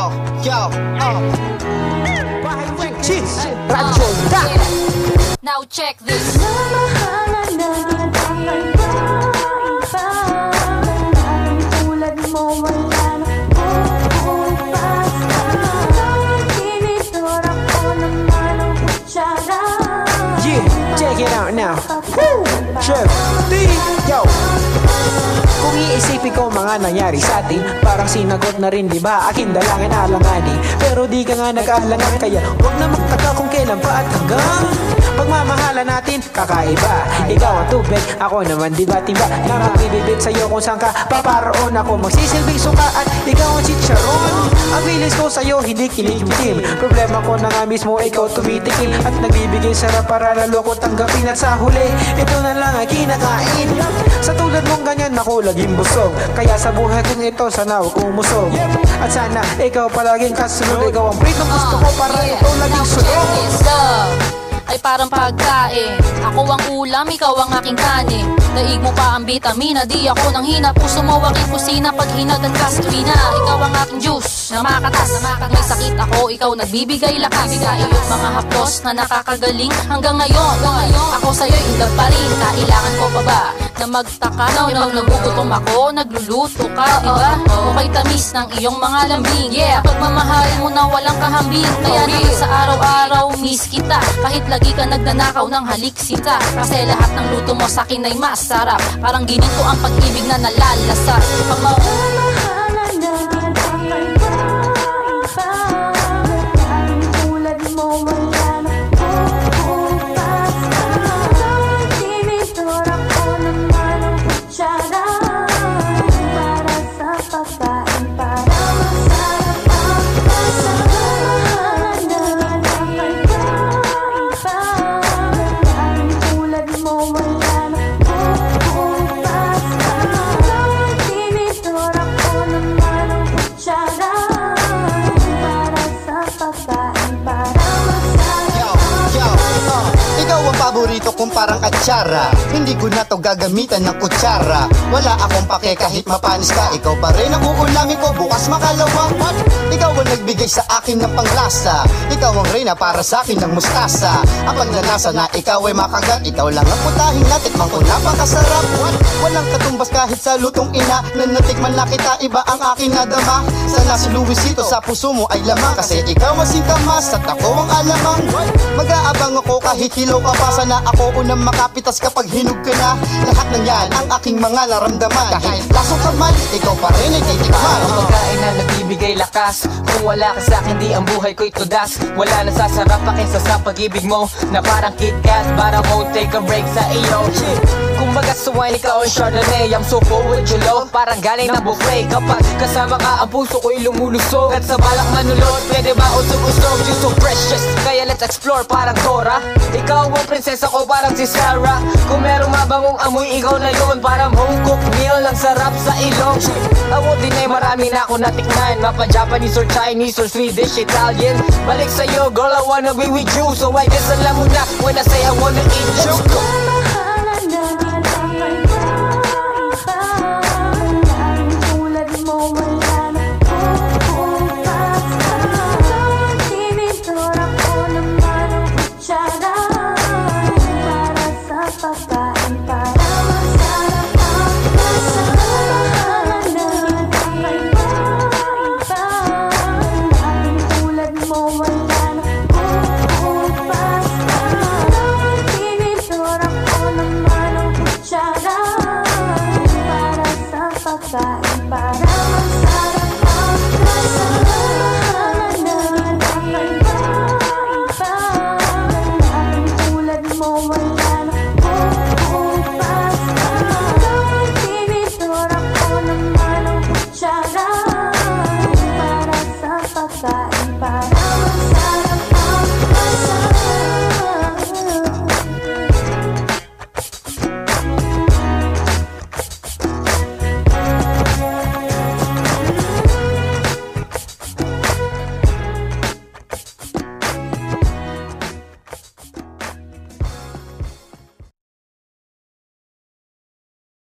Now check this. Yeah, check it out now. Woo! Kung iisipin ko mga nangyari sa atin, parang sinagot na rin diba akin dalangin alangani. Pero di ka nga nag-alangan, kaya huwag na magtaka kung kailan pa at hanggang pagmamahala natin kakaiba. Ikaw ang tubig, ako naman diba timba, na magbibibit sa'yo kung saan ka paparoon. Ako magsisilbing suka at ikaw ang chicharon. Ang bilis ko sa'yo hindi kilig-mitim, problema ko na nga mismo ikaw tumitikim, at nagbibigay sarap para lalo ko tanggapin. At sa huli, ito na lang ang kinakain. Sa tulad mong ganyan ako laging busog, kaya sa buhay kong ito sana huwag umusog. At sana ikaw palaging kasunod, ikaw ang pritong gusto ko para ikaw laging sunod. Ay parang pagkain, ako ang ulam, ikaw ang aking kanin. Daig mo pa ang vitamina, di ako nang hina. Puso mo aking kusina, pag hinad at gasolina. Ikaw ang aking juice, na makatas. May sakit ako, ikaw nagbibigay lakas. Bigay yung mga hapos na nakakagaling. Hanggang ngayon, ako sa'yo'y ilag pa rin. Kailangan ko pa ba na magtaka? Nang nagugutom ako, nagluluto ka, diba? Okay tamis ng iyong mga lambing. Yeah, pagmamahal mo na walang kahambing. Kaya naman sa araw-araw, miss kita. Kahit lagi ka nagdanakaw ng haliksika, kasi lahat ng luto mo sa'kin ay masarap. Parang ginito ang pag-ibig na nalalasa. Paborito kong parang kutsara, hindi ko na to gagamitan ng kutsara. Wala akong pake kahit mapanis ka, ikaw pa rin ang uulamin ko bukas makalawang. What? Ikaw ang nagbigay sa akin ng panglasa, ikaw ang reyna para sa akin ng mustasa. Ang pagnanasa na ikaw ay makagat, ikaw lang ang putahin natin, mang ko napakasarap. What? Walang katumbas kahit sa lutong ina, na natikman na kita, iba ang akin nadama. Sana si Luisito sa puso mo ay lamang, kasi ikaw ang singkamas at ako ang alamang. Mag-aabang ako kahit hilaw ka pa, na ako unang makapitas kapag hinog ka na. Lahat ng yan ang aking mga naramdaman, kahit laso ka man, ikaw pa rin ay titikman. Ang pagkain na nagbibigay lakas, kung wala ka sa'kin di ang buhay ko'y tudas. Wala na sasarap pakinsa sa pag-ibig mo, na parang KitKat, parang won't take a break sa iyo. Kumbaga sa wine ikaw ang Chardonnay, I'm so full with your love, parang galing na buffet. Kapag kasama ka ang puso ko'y lumulusog, at sa balak manulot, pwede ba usog-usog? You're so precious, kaya let's explore parang Dora. Ikaw ang princess, ako parang si Sarah. Kung merong mabangong amoy, ikaw na yun. Parang home cooked meal, ang sarap sa ilong. Ako din ay marami na ako natikman, mapa Japanese or Chinese or Swedish, Italian. Balik sa'yo, girl, I wanna be with you. So I guess alam mo na when I say I wanna eat you. Para masarap ang kasama.